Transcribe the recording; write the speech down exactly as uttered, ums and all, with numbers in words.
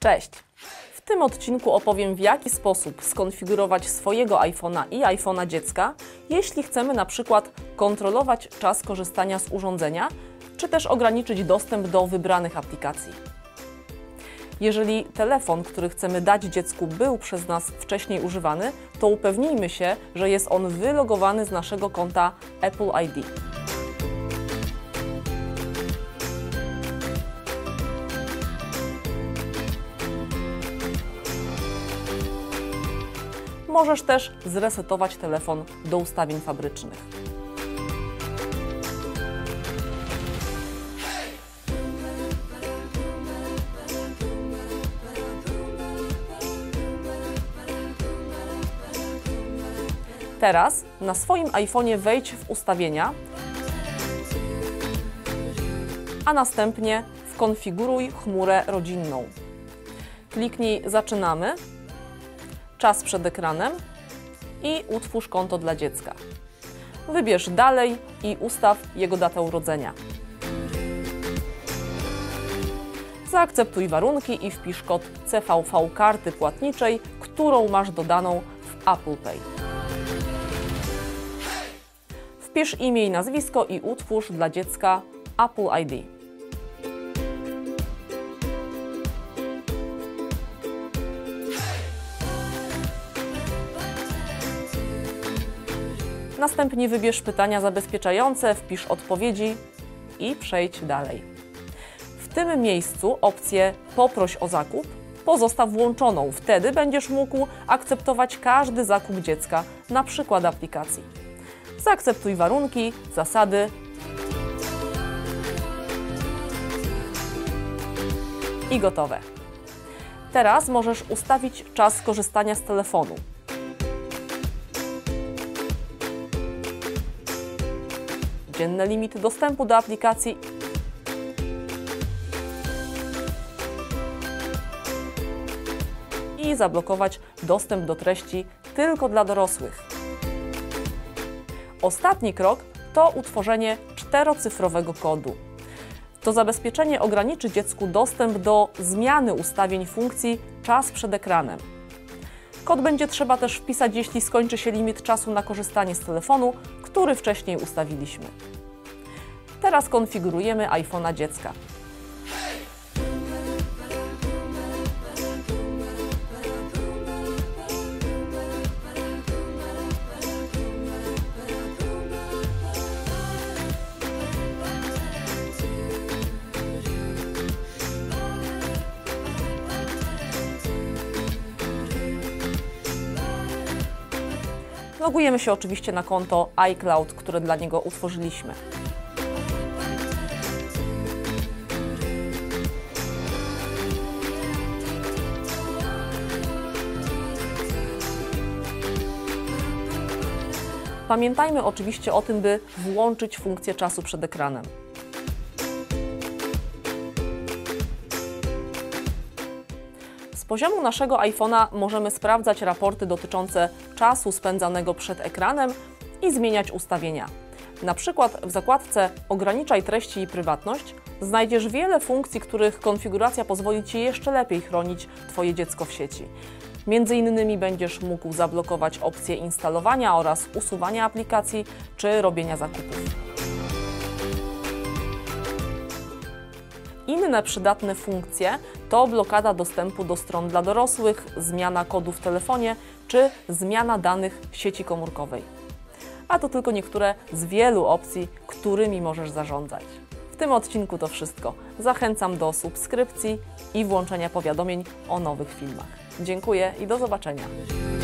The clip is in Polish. Cześć! W tym odcinku opowiem, w jaki sposób skonfigurować swojego iPhone'a i iPhone'a dziecka, jeśli chcemy na przykład kontrolować czas korzystania z urządzenia, czy też ograniczyć dostęp do wybranych aplikacji. Jeżeli telefon, który chcemy dać dziecku, był przez nas wcześniej używany, to upewnijmy się, że jest on wylogowany z naszego konta Apple I D. Możesz też zresetować telefon do ustawień fabrycznych. Teraz na swoim iPhone'ie wejdź w ustawienia, a następnie konfiguruj chmurę rodzinną. Kliknij Zaczynamy, Czas przed ekranem i Utwórz konto dla dziecka. Wybierz Dalej i ustaw jego datę urodzenia. Zaakceptuj warunki i wpisz kod C V V karty płatniczej, którą masz dodaną w Apple Pay. Wpisz imię i nazwisko i utwórz dla dziecka Apple I D. Następnie wybierz pytania zabezpieczające, wpisz odpowiedzi i przejdź dalej. W tym miejscu opcję Poproś o zakup pozostaw włączoną, wtedy będziesz mógł akceptować każdy zakup dziecka, na przykład aplikacji. Zaakceptuj warunki, zasady i gotowe. Teraz możesz ustawić czas korzystania z telefonu. Dzienny limit dostępu do aplikacji i zablokować dostęp do treści tylko dla dorosłych. Ostatni krok to utworzenie czterocyfrowego kodu. To zabezpieczenie ograniczy dziecku dostęp do zmiany ustawień funkcji czas przed ekranem. Kod będzie trzeba też wpisać, jeśli skończy się limit czasu na korzystanie z telefonu, który wcześniej ustawiliśmy. Teraz konfigurujemy iPhone'a dziecka. Logujemy się oczywiście na konto iCloud, które dla niego utworzyliśmy. Pamiętajmy oczywiście o tym, by włączyć funkcję czasu przed ekranem. Z poziomu naszego iPhone'a możemy sprawdzać raporty dotyczące czasu spędzanego przed ekranem i zmieniać ustawienia. Na przykład w zakładce Ograniczaj treści i prywatność znajdziesz wiele funkcji, których konfiguracja pozwoli Ci jeszcze lepiej chronić Twoje dziecko w sieci. Między innymi będziesz mógł zablokować opcje instalowania oraz usuwania aplikacji czy robienia zakupów. Inne przydatne funkcje to blokada dostępu do stron dla dorosłych, zmiana kodu w telefonie czy zmiana danych sieci komórkowej. A to tylko niektóre z wielu opcji, którymi możesz zarządzać. W tym odcinku to wszystko. Zachęcam do subskrypcji i włączenia powiadomień o nowych filmach. Dziękuję i do zobaczenia.